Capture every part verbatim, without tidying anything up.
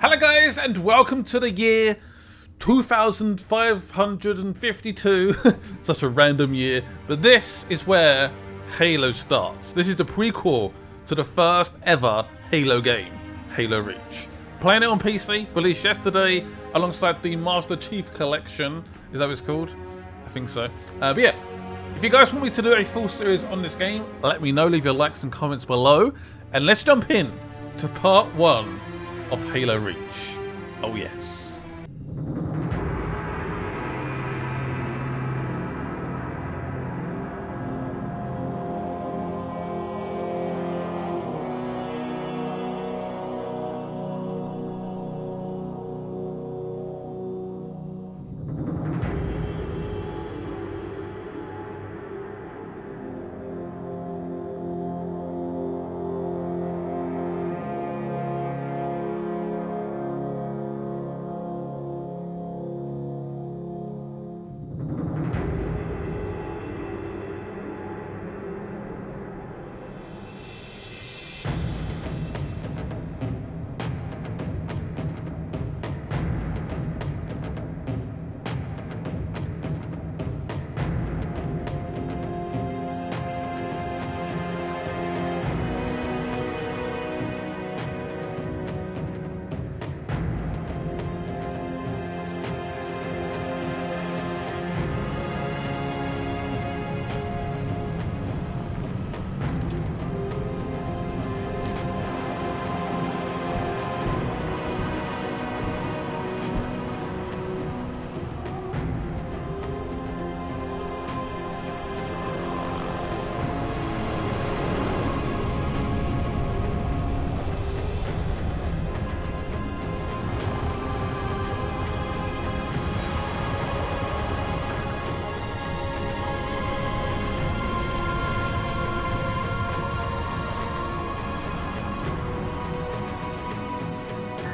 Hello guys and welcome to the year two thousand five hundred fifty-two, such a random year, but this is where Halo starts. This is the prequel to the first ever Halo game, Halo Reach. Playing it on P C, released yesterday alongside the Master Chief Collection, is that what it's called? I think so. Uh, but yeah, if you guys want me to do a full series on this game, let me know, leave your likes and comments below, and let's jump in to part one of Halo Reach. Oh yes.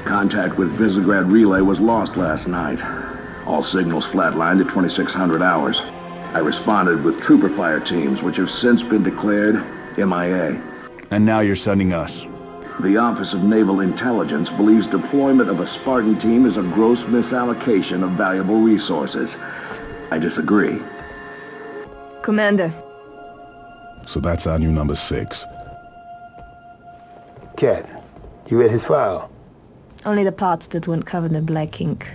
Contact with Visegrad Relay was lost last night. All signals flatlined at twenty-six hundred hours. I responded with trooper fire teams, which have since been declared M I A. And now you're sending us. The Office of Naval Intelligence believes deployment of a Spartan team is a gross misallocation of valuable resources. I disagree. Commander. So that's our new number six. Kat, you read his file? Only the parts that weren't covered in black ink.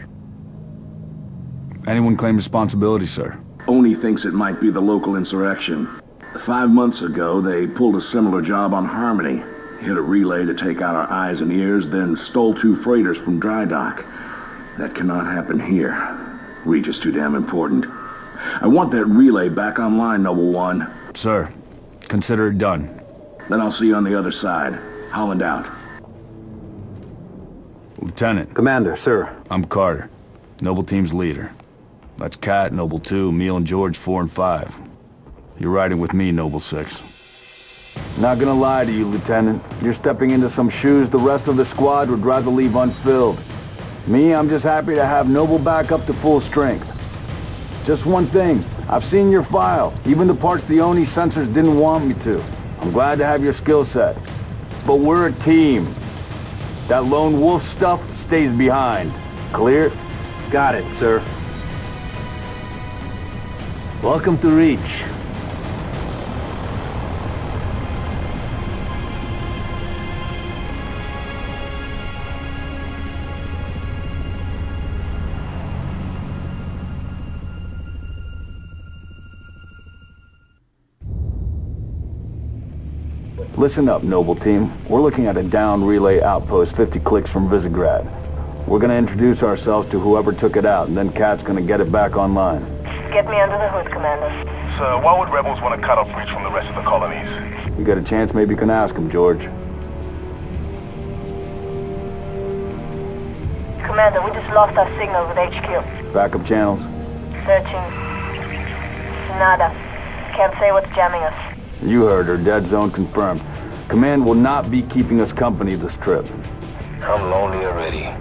Anyone claim responsibility, sir? Oni thinks it might be the local insurrection. Five months ago, they pulled a similar job on Harmony. Hit a relay to take out our eyes and ears, then stole two freighters from dry dock. That cannot happen here. Reach is too damn important. I want that relay back online, Noble One. Sir, consider it done. Then I'll see you on the other side. Holland out. Lieutenant. Commander, sir. I'm Carter, Noble Team's leader. That's Kat, Noble Two, Emile and George, Four and Five. You're riding with me, Noble Six. Not gonna lie to you, Lieutenant. You're stepping into some shoes the rest of the squad would rather leave unfilled. Me, I'm just happy to have Noble back up to full strength. Just one thing, I've seen your file, even the parts the Oni sensors didn't want me to. I'm glad to have your skill set, but we're a team. That lone wolf stuff stays behind. Clear? Got it, sir. Welcome to Reach. Listen up, Noble Team. We're looking at a down relay outpost fifty clicks from Visegrad. We're gonna introduce ourselves to whoever took it out, and then Kat's gonna get it back online. Get me under the hood, Commander. Sir, why would rebels want to cut off Reach from the rest of the colonies? You got a chance, maybe you can ask him, George. Commander, we just lost our signal with H Q. Backup channels? Searching. Nada. Can't say what's jamming us. You heard her, dead zone confirmed. Command will not be keeping us company this trip. I'm lonely already.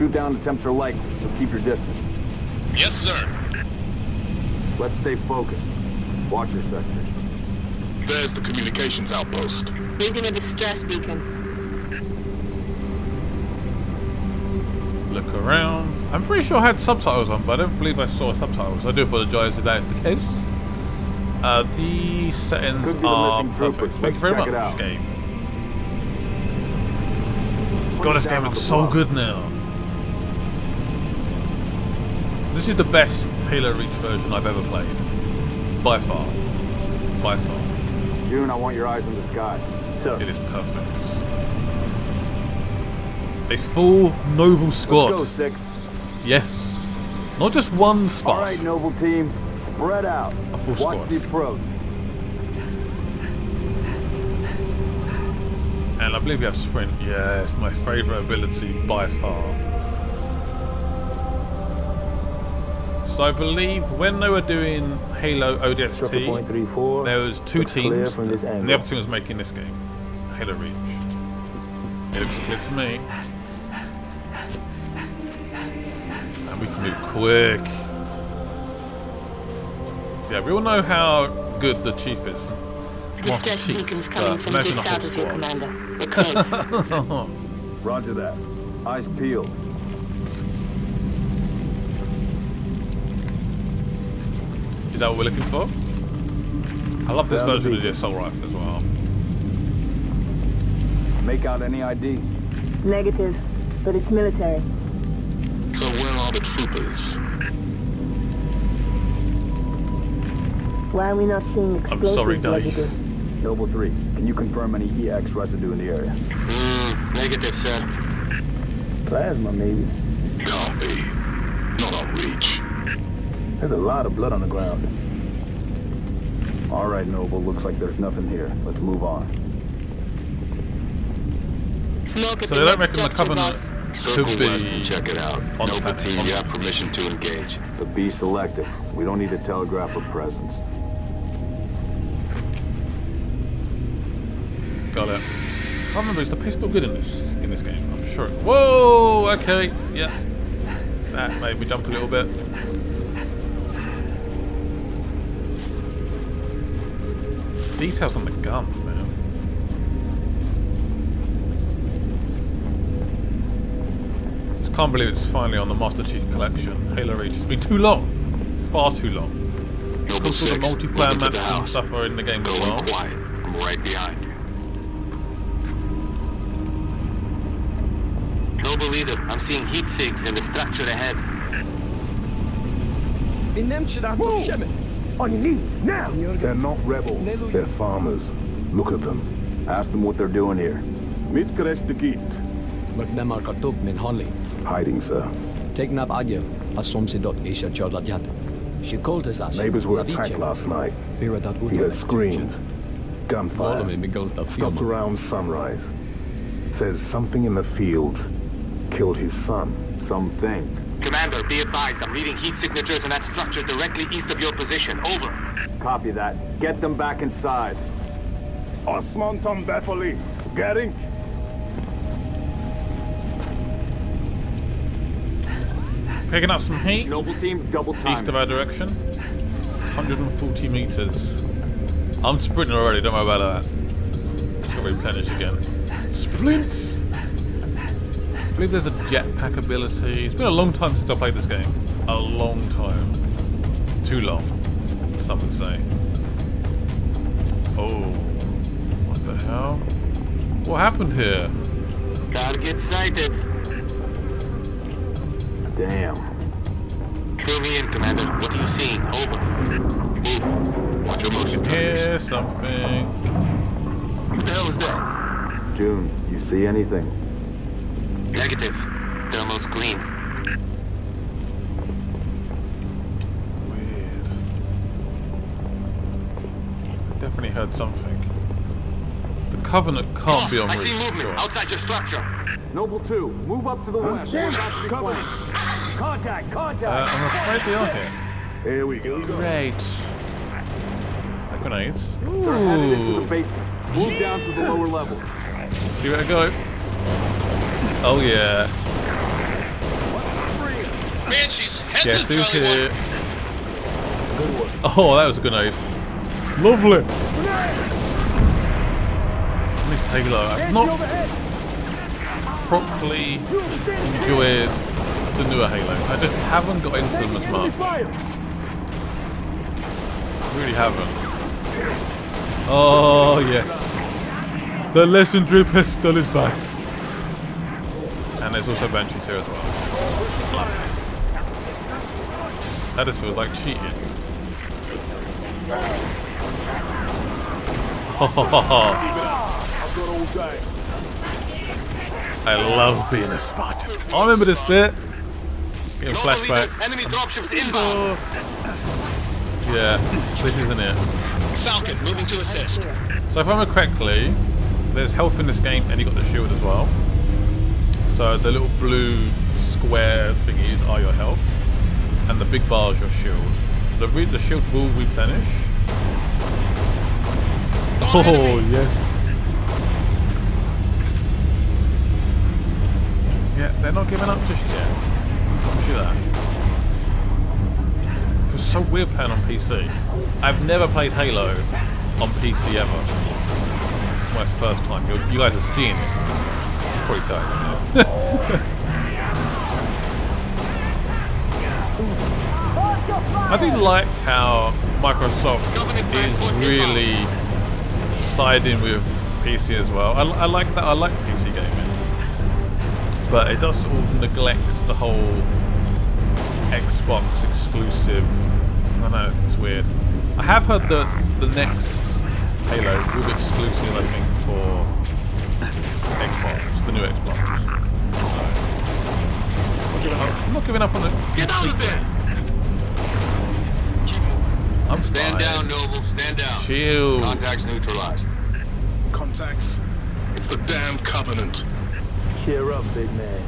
Shoot down attempts are likely, so keep your distance. Yes, sir. Let's stay focused. Watch your sectors. There's the communications outpost. Moving a distress beacon. Look around. I'm pretty sure I had subtitles on, but I don't believe I saw subtitles. I do apologize if that is the case. Uh, the settings are perfect. Thank you very much, this game. God, this game looks so good now. This is the best Halo Reach version I've ever played. By far. By far. June, I want your eyes in the sky. So. It is perfect. A full Noble squad. Let's go, Six. Yes. Not just one spot. All right, Noble team, spread out. A full squad. Watch the approach. And I believe we have sprint. Yeah, it's my favourite ability by far. So I believe when they were doing Halo O D S T, there was two teams, and the other team was making this game, Halo Reach. It looks clear to me. We can move quick. Yeah, we all know how good the Chief is. Distress beacon's coming from just south of you, Commander. We're close. Roger that. Eyes peeled. Is that what we're looking for? I love this version of the assault rifle as well. Make out any I D? Negative, but it's military. So where are the troopers? Why are we not seeing explosives? I'm sorry, residue? Noble Three, can you confirm any E X residue in the area? Mm, negative, sir. Plasma, maybe. Can't be. Not on Reach. There's a lot of blood on the ground. All right, Noble. Looks like there's nothing here. Let's move on. Smoke at so the they don't reckon the Covenant. Circle west and check it out. Noble team, you have permission to engage. The B selected. We don't need to telegraph for presence. Got it. I remember, is the pistol good in this in this game? I'm sure. Whoa! Okay. Yeah. That made me jump a little bit. Details on the gun, man. I can't believe it's finally on the Master Chief Collection. Halo Reach. It's been too long. Far too long. Noble Six, all the multiplayer maps and stuff are in the game as well. Go quiet. I'm right behind you. Noble leader, I'm seeing heat sigs in the structure ahead. Whoa. On your knees, now! They're not rebels. They're farmers. Look at them. Ask them what they're doing here. Hiding, sir. Neighbors were attacked last night. He heard screams, gunfire, stopped around sunrise. Says something in the fields killed his son. Something. Commander, be advised, I'm reading heat signatures in that structure directly east of your position. Over. Copy that. Get them back inside. Osman Tom Bepoli, Gering. Picking up some heat. Noble team, double time. East of our direction. one hundred forty meters. I'm sprinting already, don't worry about that. Just got to replenish again. Splints! I believe there's a jetpack ability. It's been a long time since I played this game. A long time. Too long, some would say. Oh. What the hell? What happened here? Target sighted. Damn. Fill me in, Commander. What are you seeing? Over. Move. Watch your motion. Hear something. What the hell is that? June, you see anything? Negative. Thermal's clean. Weird. I definitely heard something. The Covenant can't Boss, be on I see movement sure. outside your structure. Noble Two, move up to the oh, west. Damn it. Covenant. Contact! Contact! Uh, I'm afraid they are here. Here we go. Great. Like grenades. Ooh. They're headed into the basement. Move yeah. down to the lower level. Give it a go. Oh yeah. Banshees, head Guess to Charlie here. One. Oh, that was a good night. Lovely. At least Halo, I've not properly enjoyed the newer Halos. I just haven't got into them as much. I really haven't. Oh yes, the legendary pistol is back, and there's also Banshees here as well. That just feels like cheating. I love being a Spartan. I remember this bit. Getting flashback. Enemy dropships inbound. Yeah, this isn't it. Falcon moving to assist. So if I remember correctly, there's health in this game and you got the shield as well. So the little blue square thingies are your health and the big bar is your shield. The, re the shield will replenish. Oh, oh yes. Yeah, they're not giving up just yet. Look at that. So weird playing on P C. I've never played Halo on P C ever. This is my first time. You're, you guys have seen it. Pretty tight, isn't it? I do like how Microsoft is really siding with P C as well. I, I like that. I like P C gaming, but it does sort of neglect the whole Xbox exclusive. I know, it's weird. I have heard that the next Halo will be exclusive, I think, for Xbox, the new Xbox. So, I'm not giving up on it. Get out of there! I'm Stand tired. down, Noble. Stand down. Shield. Contacts neutralized. Contacts? It's the damn Covenant. Cheer up, big man.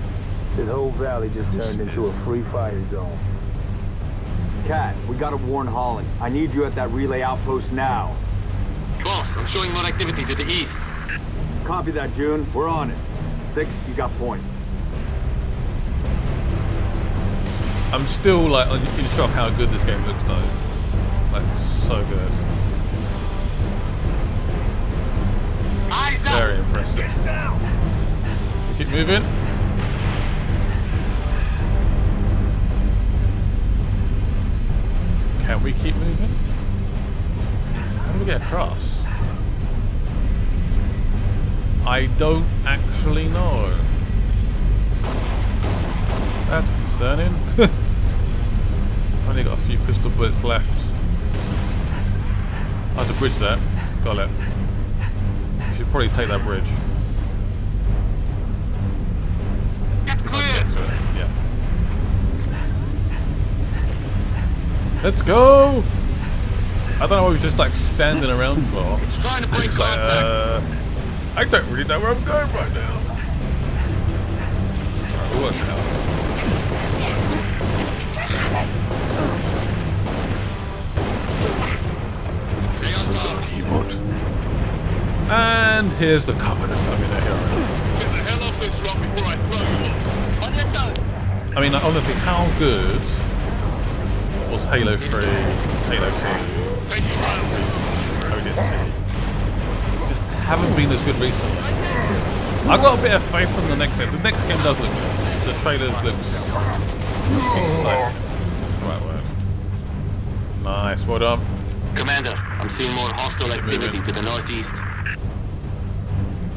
This whole valley just turned into a free fighter zone. Kat, we gotta warn Holland. I need you at that relay outpost now. Boss, I'm showing more activity to the east. Copy that, June. We're on it. Six, you got point. I'm still like in shock how good this game looks though. Like so good. Eyes up! Very impressive. Get down. Keep moving. Can we keep moving? How do we get across? I don't actually know. That's concerning. Only got a few pistol bullets left. I have to bridge that. Got it. We should probably take that bridge. Get clear! Get to it. Yeah. Let's go! I don't know why we're just like standing around for. It's trying to break contact. Like, uh, I don't really know where I'm going right now. Alright, we'll work it out. Keyboard. And here's the Covenant. I mean, they're here already. Get the hell off this rock before I throw you off. I mean, like, honestly, how good was Halo three, Halo two, O D S T. Just haven't been as good recently. I've got a bit of faith in the next game. The next game does look good. The trailers look exciting. That's the right word. Nice, well done. Commander, I'm seeing more hostile activity to the northeast.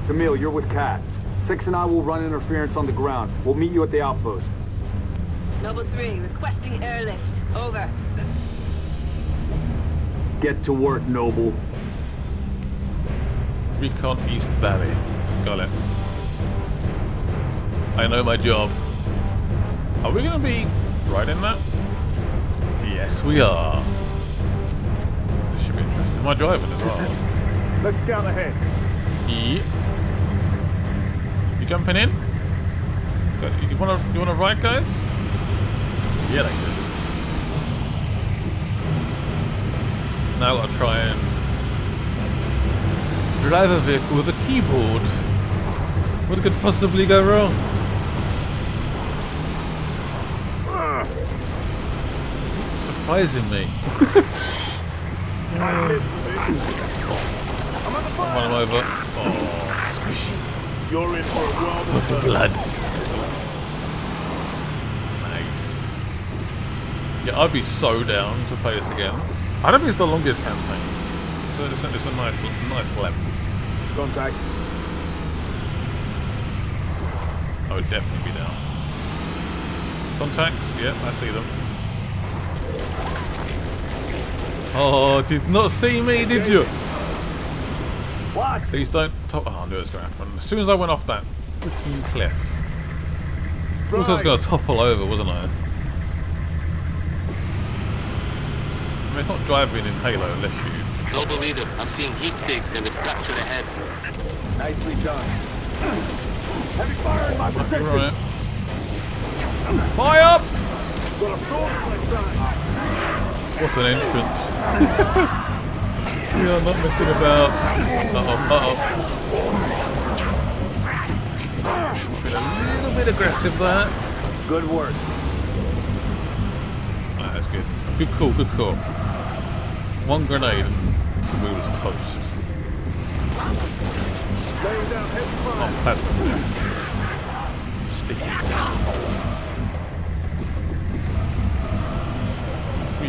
Emile, you're with Kat. Six and I will run interference on the ground. We'll meet you at the outpost. Noble Three, requesting airlift. Over. Get to work, Noble. Recon East Valley. Got it. I know my job. Are we gonna be riding that? Yes, we are. This should be interesting. Am I driving as well? Let's scout ahead. Yeah. You jumping in? Good. You wanna you wanna ride, guys? Yeah, they do. Now I've got to try and drive a vehicle with a keyboard. What could possibly go wrong? Uh, surprising me. Oh. I'm at the fire. One over. Oh, squishy. You're in for a world of the blood. Nice. Yeah, I'd be so down to play this again. I don't think it's the longest campaign, so it's a nice, nice level. Contacts. I would definitely be down. Contacts? Yeah, I see them. Oh, did not see me, did you? What? Please don't. Top. Oh, I knew it was going to happen. As soon as I went off that freaking cliff, I was going to topple over, wasn't I? I mean, it's not driving in Halo unless you. Don't believe it. I'm seeing heat sinks in the structure ahead. Nicely done. Heavy fire in my position. Right. Fire up! Got a thorn on my side. What an entrance. We are not messing about. Uh-oh, uh-oh. Been a little bit aggressive there. Good work. Ah, that's good. Good call, good call. One grenade and we was toast. Oh, plasma. Sticky.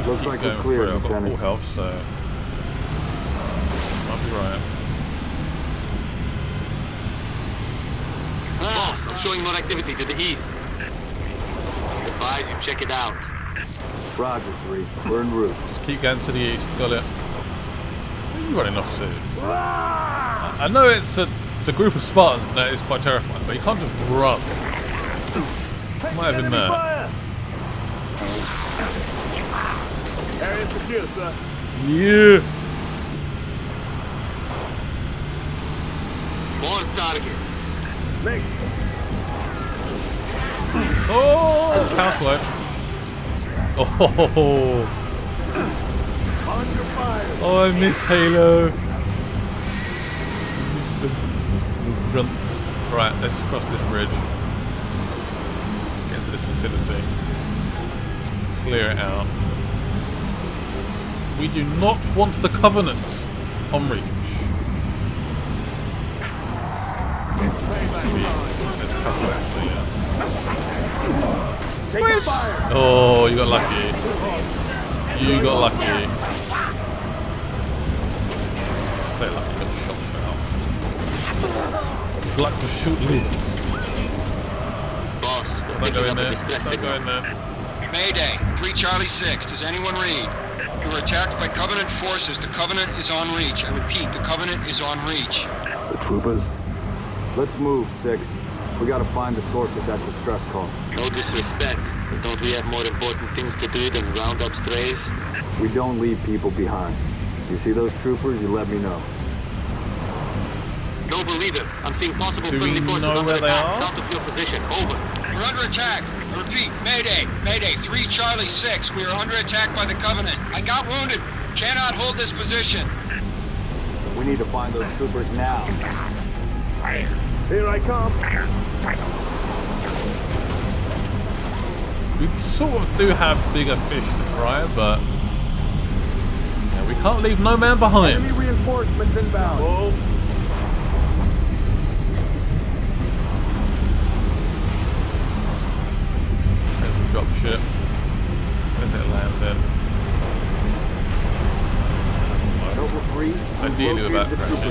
Looks like we're clear, I've got full health, so I'll be right. Boss, I'm showing more activity to the east. I advise you check it out. Roger, three. We're en route. Just keep going to the east. Got it. What are you running off to? Ah! I know it's a it's a group of Spartans that is quite terrifying, but you can't just run. Might have been there. Fire! Area secure, sir. Yeah. More targets. Next. Oh, house light. Oh. Oh, I miss Halo. I miss the grunts. Right, let's cross this bridge. Let's get into this vicinity. Let's clear it out. We do not want the Covenant on reach. Squish! Oh, you got lucky. You got lucky. I say lucky, but shot fell. It's luck to shoot limbs. Boss, don't go in there. Don't go in there. Mayday, three Charlie six. Does anyone read? You were attacked by Covenant forces. The Covenant is on reach. I repeat, the Covenant is on reach. The troopers? Let's move, Six. We gotta find the source of that distress call. No disrespect, but don't we have more important things to do than round up strays? We don't leave people behind. You see those troopers, you let me know. Noble leader, I'm seeing possible friendly forces under attack south of your position. Over. We're under attack. Repeat, Mayday, Mayday, three Charlie six, we are under attack by the Covenant. I got wounded, cannot hold this position. We need to find those troopers now. Here I come. We sort of do have bigger fish to fry, but yeah, we can't leave no man behind. Enemy reinforcements inbound. Whoa. Drop ship. Where's it landing? I deal with that pressure.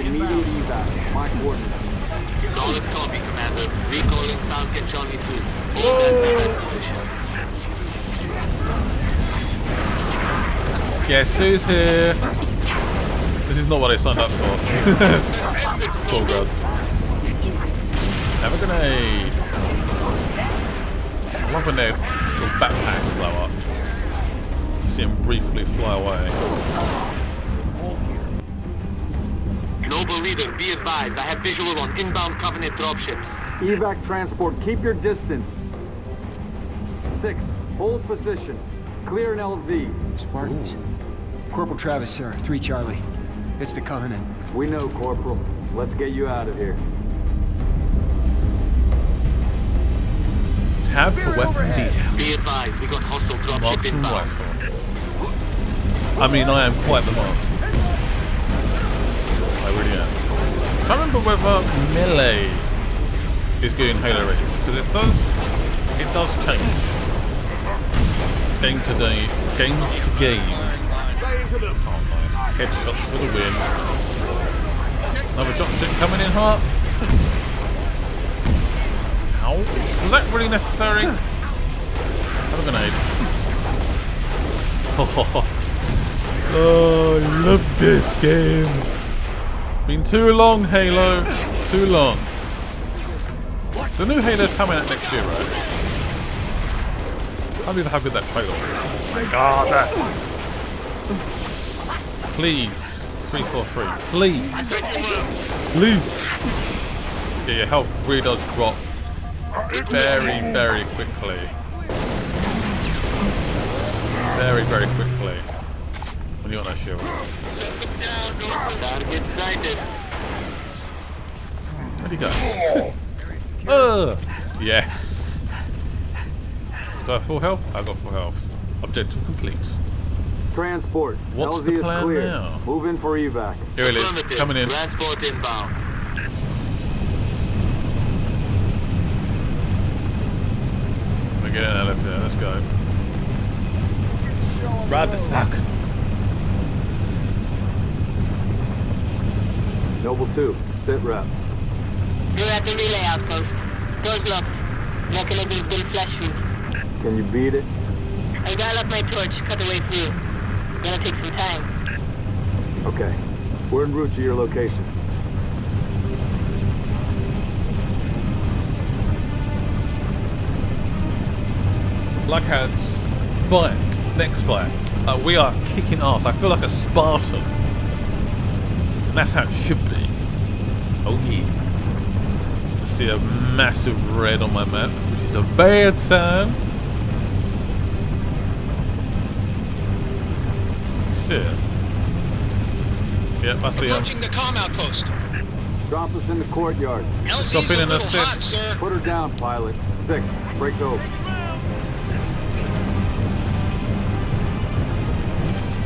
Immediate evac. My coordinates. Solid copy, Commander. Recalling Falcon Charlie two. Hold position. Guess who's here? This is not what I signed up for. Oh god. Have a grenade. I'm up in their little backpacks blow up. You see them briefly fly away. Noble leader, be advised. I have visual on inbound Covenant dropships. Evac transport, keep your distance. Six, hold position. Clear an L Z. Spartans. Ooh. Corporal Travis, sir. Three Charlie. It's the Covenant. We know, Corporal. Let's get you out of here. tab for weapon details. Be advised, we got hostile dropship inbound. I mean, I am quite the marksman. I really am. I can't remember whether melee is good in Halo Reach, because it does, it does change. Game to day, game to game. Oh nice, headshots for the win. Another dropship coming in hot. Ow, was that really necessary? Have a grenade. Oh, oh, I love this game. Been too long, Halo. Too long. The new Halo's coming out next year, right? I'm even happy with that trailer. Oh my god. That. Please. three four three. Please. Please. Yeah, your health really does drop very, very quickly. Very, very quickly. When you're on that shield. Target sighted. Where'd he go? Oh, yes. Do I have full health? I got full health. Objective complete. Transport. What's L Z the plan is clear. Now? Move in for evac. Here it is. Coming in. Transport inbound. We're getting out of there. Let's go. Ride this Falcon. Noble Two, sit rep. We're at the relay outpost. Doors locked. Mechanism's been flash fused. Can you beat it? I dial up my torch, cut the way through. Gonna take some time. Okay. We're en route to your location. Blackheads. Fire. Next fire. Uh, we are kicking ass. I feel like a Spartan. That's how it should be. Oh yeah. I see a massive red on my map, which is a bad sign. See it? Yep, I see him. The comm outpost. Drop us in the courtyard. Stop in and assist. Hot, put her down, pilot. Six. Breaks over.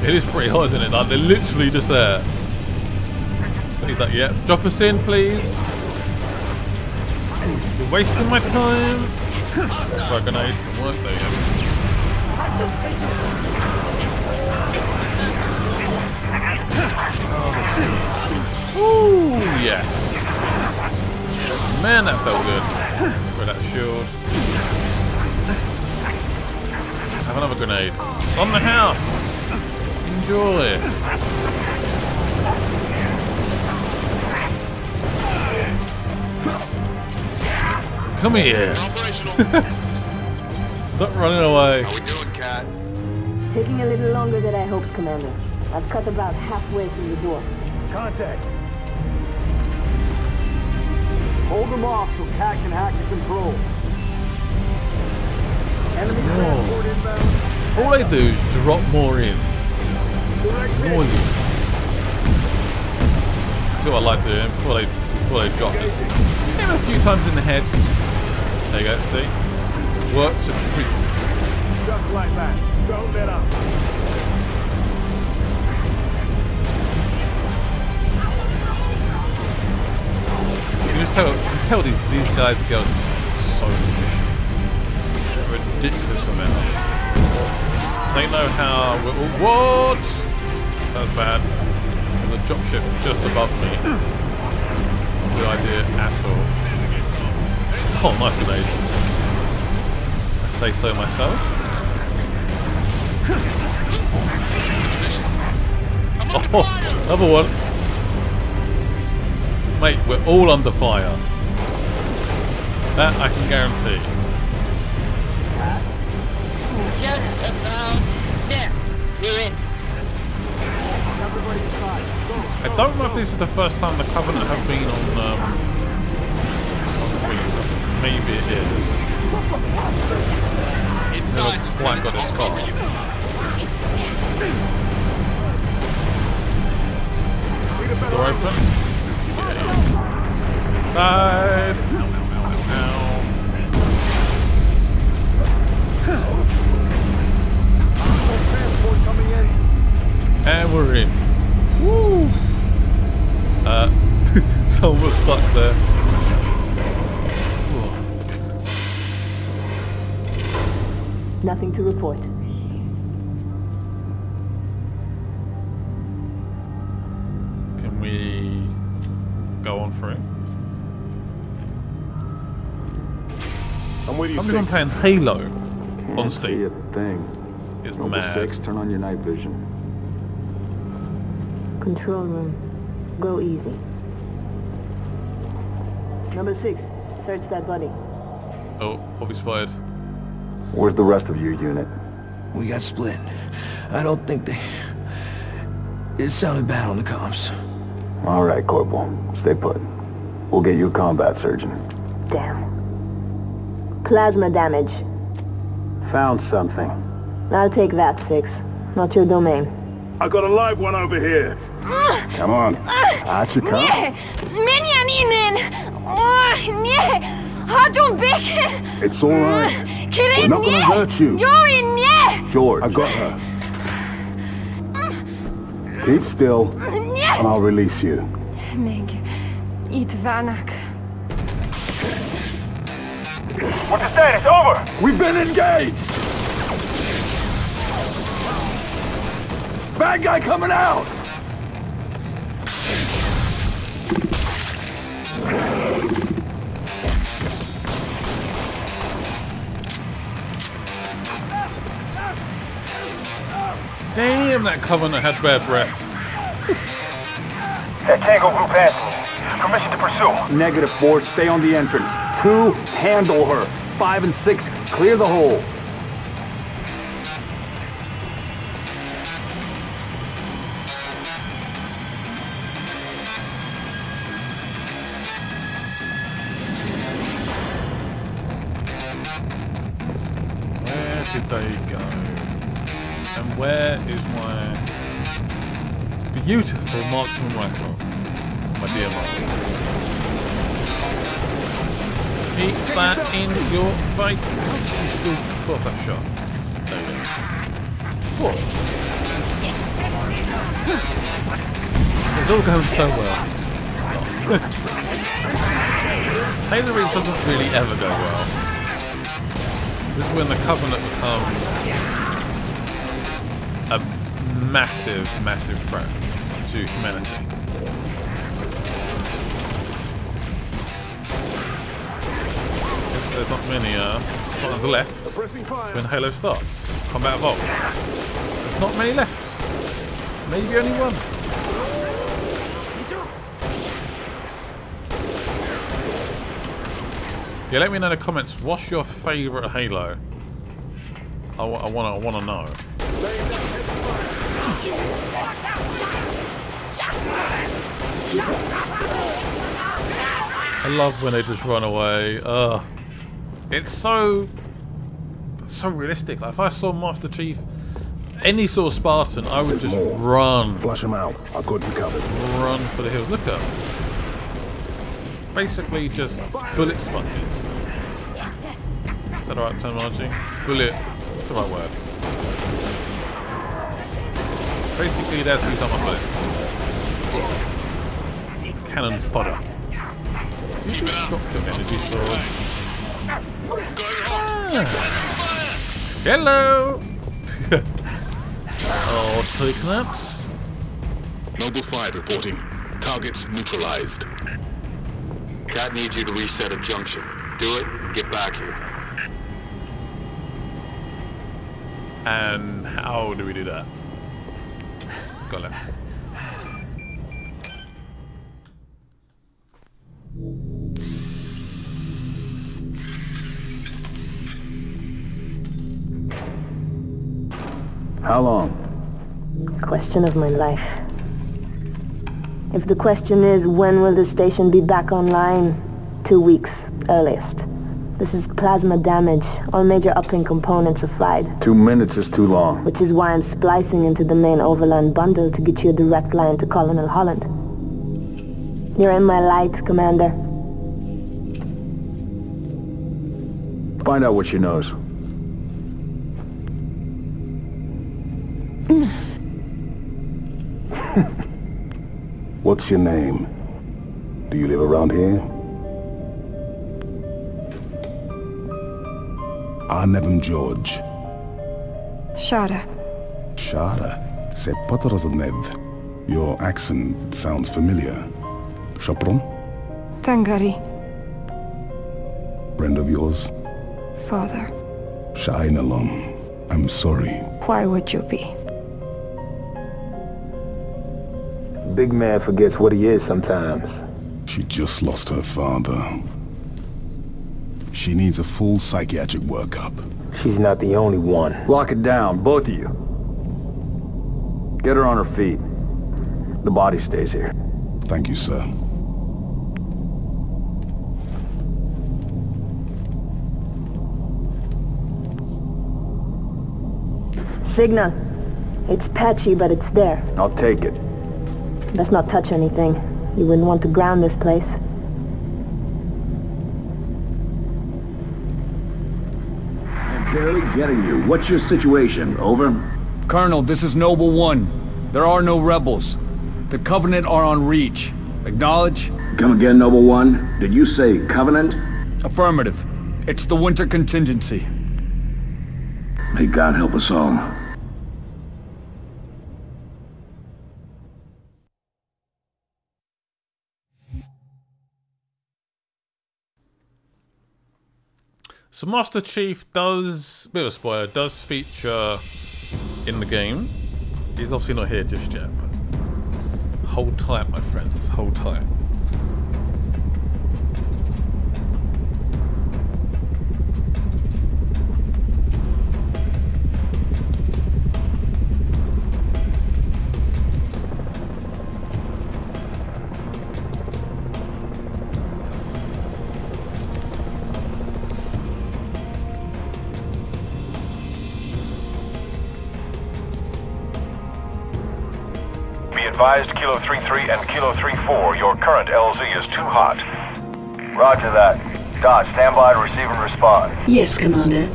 It is pretty hot, isn't it? Like, they're literally just there. He's like, yep, yeah, drop us in, please. You're wasting my time. Frag grenade. What? There you go. Ooh, yes. Man, that felt good. Throw that shield. Have another grenade. On the house. Enjoy. Come here! Stop running away. How we doing, Kat? Taking a little longer than I hoped, Commander. I've cut about halfway through the door. Contact. Hold them off so Kat can hack the control. Enemy transport inbound. All they do is drop more in. More in. That's what I like doing before they before they drop it. Hit him a few times in the head. There you go, see? Works a treat. Just like that. Don't let up. You can just tell, you can tell these, these guys and girls are so vicious. A ridiculous amount. They know how... What? That was bad. There's a dropship just above me. Good idea at all. Oh, nice grenade. I say so myself. Oh, another one. Mate, we're all under fire. That I can guarantee. Just about there. We're in. I don't know if this is the first time the Covenant have been on, um, on the wheel. Maybe it is. It's never quite got as far. Door open. Yeah. Inside. Ow, ow, ow, ow, ow. And we're in. Woo! Uh, someone was stuck there. Whoa. Nothing to report. Can we go on through? I'm with you. Somebody's been playing Halo Can't on Steam. See a thing. It's Noble mad. Six, turn on your night vision. Control room. Go easy. Number six, search that body. Oh, I'll be spied. Where's the rest of your unit? We got split. I don't think they... It sounded bad on the comms. All right, Corporal. Stay put. We'll get you a combat surgeon. Damn. Plasma damage. Found something. I'll take that, Six. Not your domain. I got a live one over here. Come on. Out you come. It's all right. We're not going to hurt you. George. I got her. Keep still, and I'll release you. What's the status? Over. We've been engaged. Bad guy coming out! Damn, that Covenant had bad breath. That Tango blew past me. Permission to pursue. Negative four, stay on the entrance. Two, handle her. Five and six, clear the hole. Beautiful marksman rifle, my dear Martin. Keep that in your face. You still caught that shot. There you go. Whoa. It's all going so well. Halo Reach doesn't really ever go well. This is when the Covenant becomes a massive, massive threat to humanity. There's not many uh, Spartans left when Halo starts. Combat Evolved. There's not many left. Maybe only one. Yeah, let me know in the comments, what's your favourite Halo? I, I want to I wanna know. I love when they just run away. Ugh. It's so so realistic. Like if I saw Master Chief, any sort of Spartan, I would There's just more. run. Flush him out. I've got you covered. Run for the hills. Look at him. Basically just bullet sponges. Is that the right terminology? Bullet. What's the right word? Basically, there's these other bullets. Cannon fodder. Do you do shotgun energy sword? Ah. Hello! Oh, two claps. Noble Five reporting. Targets neutralized. Kat needs you to reset a junction. Do it, get back here. And how do we do that? Got it. How long? Question of my life. If the question is when will the station be back online, two weeks earliest. This is plasma damage. All major uplink components are fried. Two minutes is too long. Which is why I'm splicing into the main overland bundle to get you a direct line to Colonel Holland. You're in my light, Commander. Find out what she knows. What's your name? Do you live around here? I am George. Shada. Shada? Se potrazned. Your accent sounds familiar. Shopron? Tangari. Friend of yours? Father. Shainalom. I'm sorry. Why would you be? Big man forgets what he is sometimes. She just lost her father. She needs a full psychiatric workup. She's not the only one. Lock it down, both of you. Get her on her feet. The body stays here. Thank you, sir. Signal. It's patchy, but it's there. I'll take it. Let's not touch anything. You wouldn't want to ground this place. I'm barely getting you. What's your situation? Over? Colonel, this is Noble One. There are no rebels. The Covenant are on Reach. Acknowledge? Come again, Noble One. Did you say Covenant? Affirmative. It's the winter contingency. May God help us all. So Master Chief does, bit of a spoiler, does feature in the game. He's obviously not here just yet, but hold tight, my friends, hold tight. Advised Kilo three three and Kilo three four, your current L Z is too hot. Roger that. Dot, stand by to receive and respond. Yes, Commander.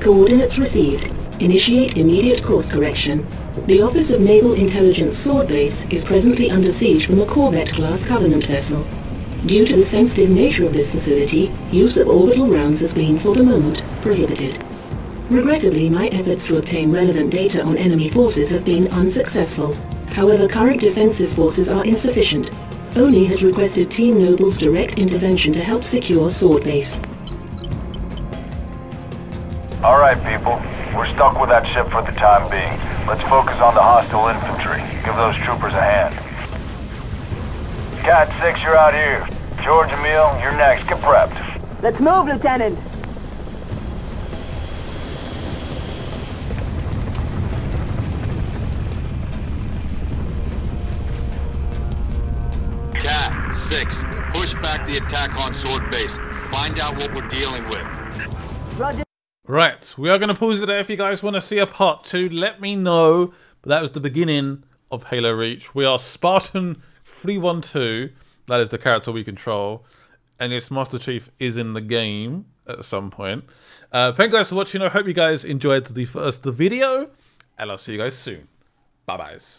Coordinates received. Initiate immediate course correction. The Office of Naval Intelligence Sword Base is presently under siege from a Corvette-class Covenant vessel. Due to the sensitive nature of this facility, use of orbital rounds has been, for the moment, prohibited. Regrettably, my efforts to obtain relevant data on enemy forces have been unsuccessful. However, current defensive forces are insufficient. Oni has requested Team Noble's direct intervention to help secure Sword Base. Alright people, we're stuck with that ship for the time being. Let's focus on the hostile infantry. Give those troopers a hand. Cat six, you're out here. George, Emile, you're next. Get prepped. Let's move, Lieutenant! Six, push back the attack on Sword Base. Find out what we're dealing with. Roger. Right, we are going to pause it there. If you guys want to see a part two, let me know. But that was the beginning of Halo Reach. We are Spartan three one two. That is the character we control. And yes, Master Chief is in the game at some point. Uh, thank you guys for watching. I hope you guys enjoyed the first the video. And I'll see you guys soon. Bye-byes.